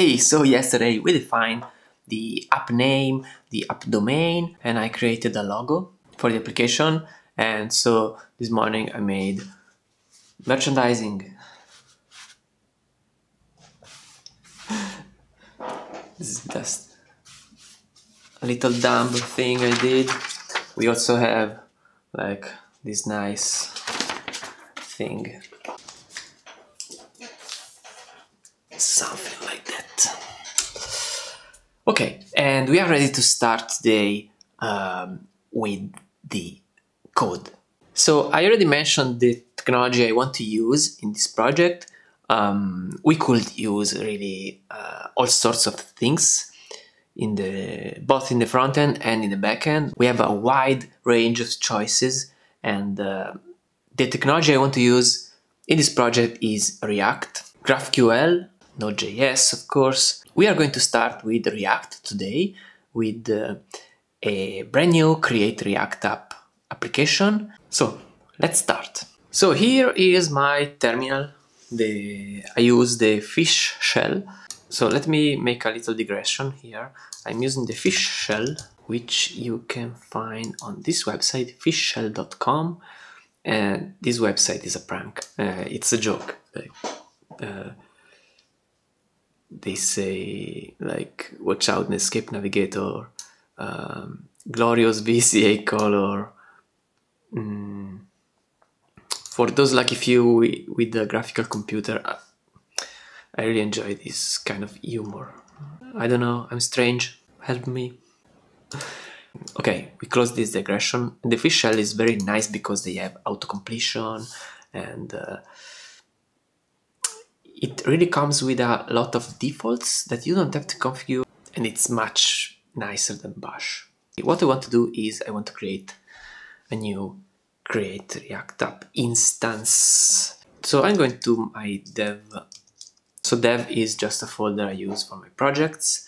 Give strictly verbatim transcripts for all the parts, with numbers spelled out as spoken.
Hey, so yesterday we defined the app name, the app domain, and I created a logo for the application. And so this morning I made merchandising. This is just a little dumb thing I did. We also have like this nice thing. Something like that. Okay, and we are ready to start today um, with the code. So I already mentioned the technology I want to use in this project. Um, we could use really uh, all sorts of things in the both in the front end and in the back end. We have a wide range of choices, and uh, the technology I want to use in this project is React, GraphQL, Node.js, of course. We are going to start with React today with uh, a brand new Create React App application. So let's start. So here is my terminal. The, I use the Fish Shell. So let me make a little digression here. I'm using the Fish Shell, which you can find on this website, fish shell dot com. And this website is a prank. Uh, it's a joke. Uh, They say, like, watch out, Netscape Navigator, um, glorious V C A color. Mm. For those lucky few with a graphical computer, I really enjoy this kind of humor. I don't know, I'm strange, help me. Okay, we close this digression. The Fish Shell is very nice because they have autocompletion and uh, it really comes with a lot of defaults that you don't have to configure, and it's much nicer than Bash. What I want to do is I want to create a new Create React App instance. So I'm going to my dev. So dev is just a folder I use for my projects.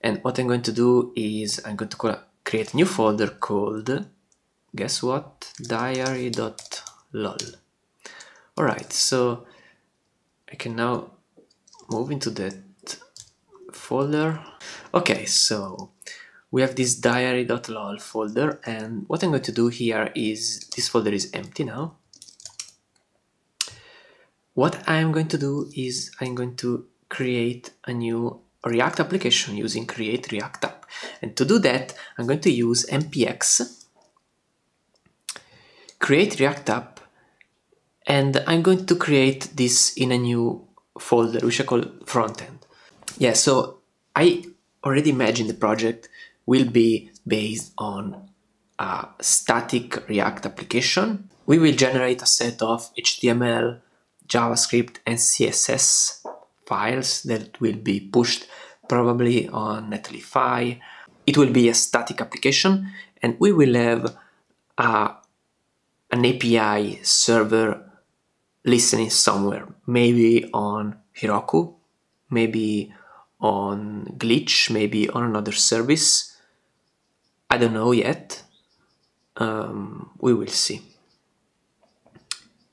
And what I'm going to do is I'm going to call, create a new folder called, guess what? diary dot lol. All right, so I can now move into that folder. Okay, so we have this diary dot lol folder, and what I'm going to do here is, this folder is empty now. What I'm going to do is I'm going to create a new React application using Create React App. And to do that, I'm going to use npx, Create React App, and I'm going to create this in a new folder, which I call frontend. Yeah, so I already imagine the project will be based on a static React application. We will generate a set of H T M L, JavaScript, and C S S files that will be pushed probably on Netlify. It will be a static application, and we will have a, an A P I server listening somewhere, maybe on Heroku, maybe on Glitch, maybe on another service. I don't know yet. Um, we will see.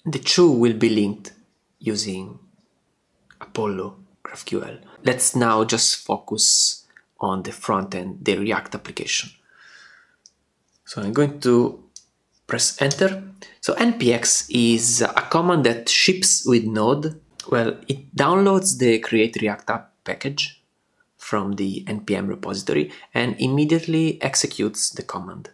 The two will be linked using Apollo GraphQL. Let's now just focus on the front end, the React application. So I'm going to press enter. So npx is a command that ships with Node. Well, it downloads the Create React App package from the npm repository and immediately executes the command.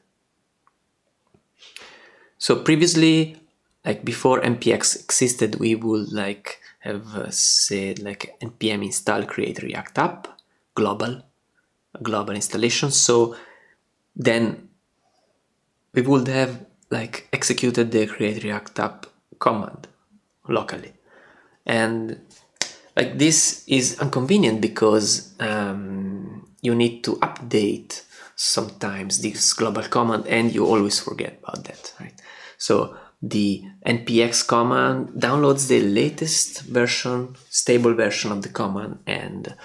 So previously, like before npx existed, we would like have said like npm install Create React App global, global installation. So then we would have like executed the Create React App command locally, and like this is inconvenient because um, you need to update sometimes this global command and you always forget about that, right? So the npx command downloads the latest version, stable version of the command, and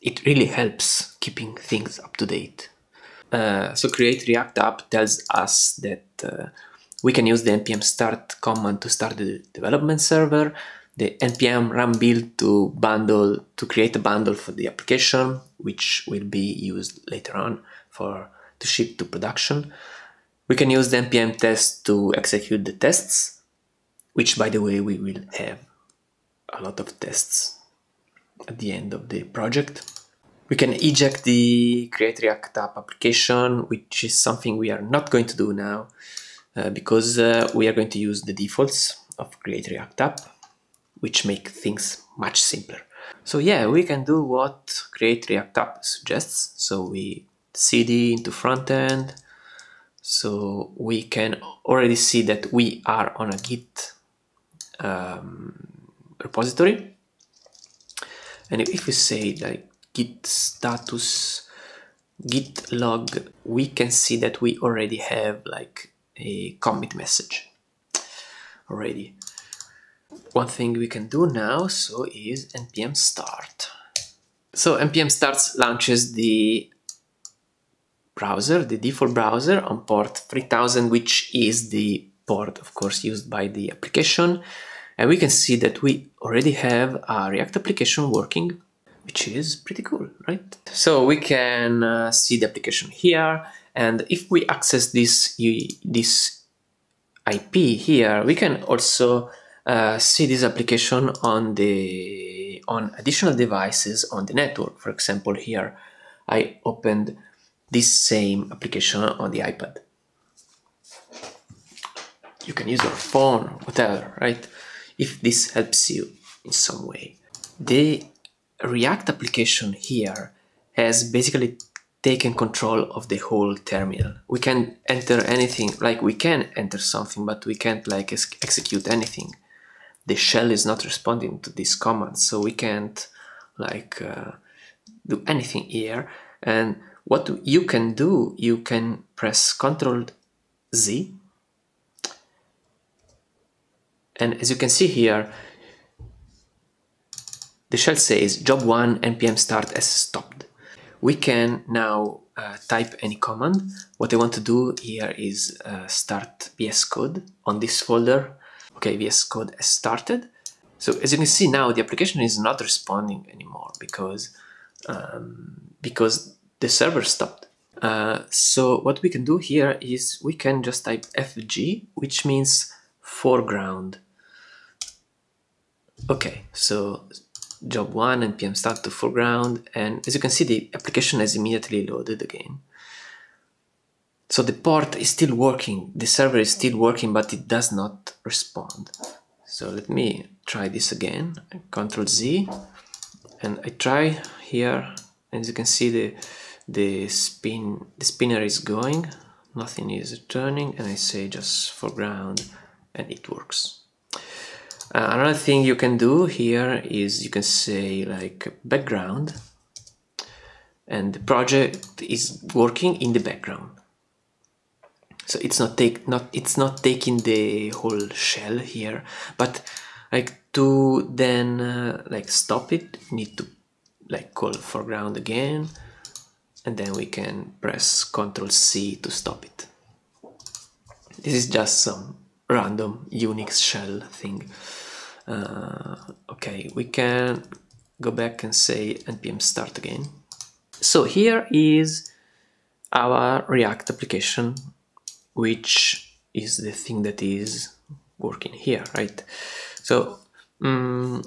it really helps keeping things up to date. Uh, so Create React App tells us that uh, we can use the npm start command to start the development server. the npm run build to bundle to create a bundle for the application, which will be used later on for to ship to production. We can use the npm test to execute the tests, which, by the way, we will have a lot of tests at the end of the project. We can eject the Create React App application, which is something we are not going to do now uh, because uh, we are going to use the defaults of Create React App, which make things much simpler. So yeah, we can do what Create React App suggests. So we C D into frontend. So we can already see that we are on a Git um, repository. And if we say like git status git log, we can see that we already have like a commit message already. One thing we can do now so is npm start. So npm starts launches the browser, the default browser on port three thousand, which is the port of course used by the application, and we can see that we already have a React application working, which is pretty cool, right? So we can uh, see the application here, and if we access this this I P here, we can also Uh, see this application on the on additional devices on the network. For example, here I opened this same application on the iPad. You can use your phone, whatever, right? If this helps you in some way. The React application here has basically taken control of the whole terminal. We can enter anything, like we can enter something, but we can't like ex execute anything. The shell is not responding to these commands, so we can't like uh, do anything here. And what you can do, you can press control Z, and as you can see here, the shell says job one npm start as stopped. We can now uh, type any command. What I want to do here is uh, start V S Code on this folder. Okay, V S Code has started. So as you can see now, the application is not responding anymore because, um, because the server stopped. Uh, so what we can do here is we can just type F G, which means foreground. Okay, so job one npm start to foreground, and as you can see, the application has immediately loaded again. So the port is still working, the server is still working, but it does not respond. So let me try this again, control Z, and I try here, and as you can see, the the spin the spinner is going, nothing is returning, and I say just foreground, and it works. Uh, another thing you can do here is you can say like background, and the project is working in the background. So it's not take not it's not taking the whole shell here, but like to then uh, like stop it, need to like call foreground again, and then we can press control C to stop it. This is just some random Unix shell thing. Uh, okay, we can go back and say npm start again. So here is our React application, which is the thing that is working here, right? So um,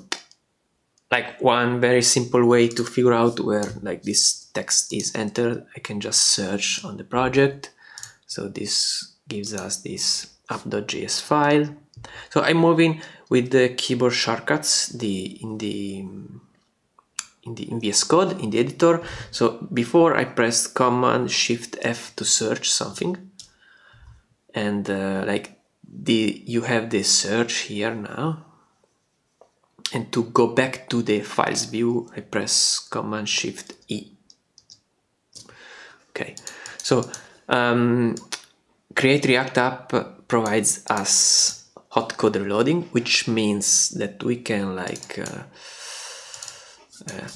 like one very simple way to figure out where like this text is entered, I can just search on the project. So this gives us this app.js file. So I'm moving with the keyboard shortcuts the in the in the in V S Code in the editor. So before I pressed Command Shift F to search something. And uh, like the you have the search here now, and to go back to the files view, I press Command Shift E. Okay, so um, Create React App provides us hot code reloading, which means that we can like uh, uh,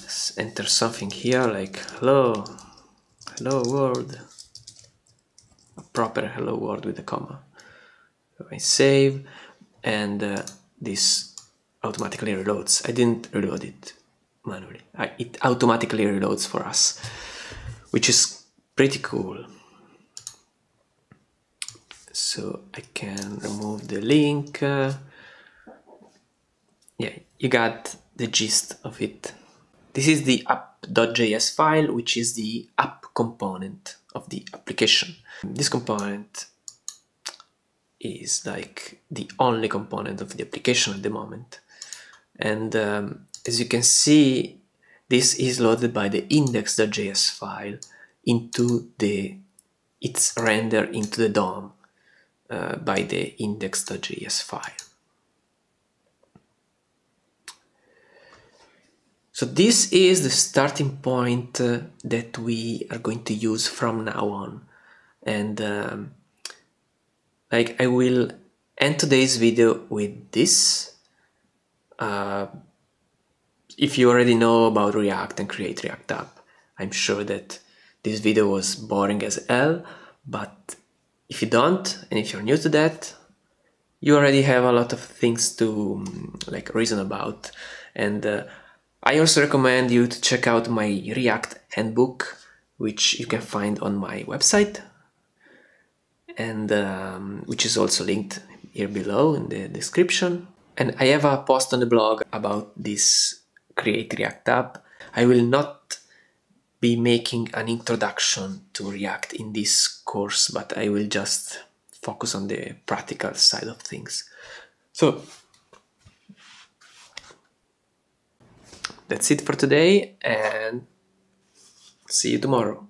enter something here like hello, hello world. A proper hello world with a comma. So I save, and uh, this automatically reloads. I didn't reload it manually. I, it automatically reloads for us, which is pretty cool. So I can remove the link. Uh, yeah, you got the gist of it. This is the app.js file, which is the app component of the application. This component is like the only component of the application at the moment. And um, as you can see, this is loaded by the index.js file into the, its render into the D O M uh, by the index.js file. So this is the starting point uh, that we are going to use from now on. And um, like I will end today's video with this. Uh, if you already know about React and Create React App, I'm sure that this video was boring as hell, but if you don't, and if you're new to that, you already have a lot of things to like reason about. And uh, I also recommend you to check out my React handbook, which you can find on my website, and um, which is also linked here below in the description. And I have a post on the blog about this Create React App. I will not be making an introduction to React in this course, but I will just focus on the practical side of things. So that's it for today, and see you tomorrow.